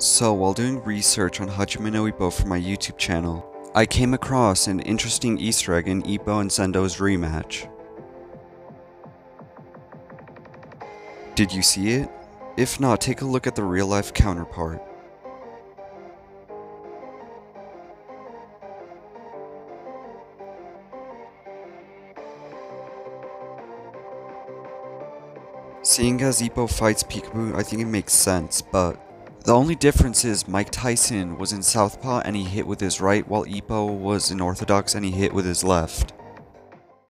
So while doing research on Hajime no Ippo for my YouTube channel, I came across an interesting Easter egg in Ippo and Sendo's rematch. Did you see it? If not, take a look at the real life counterpart. Seeing as Ippo fights Peekaboo, I think it makes sense, but the only difference is Mike Tyson was in Southpaw and he hit with his right, while Ippo was in Orthodox and he hit with his left.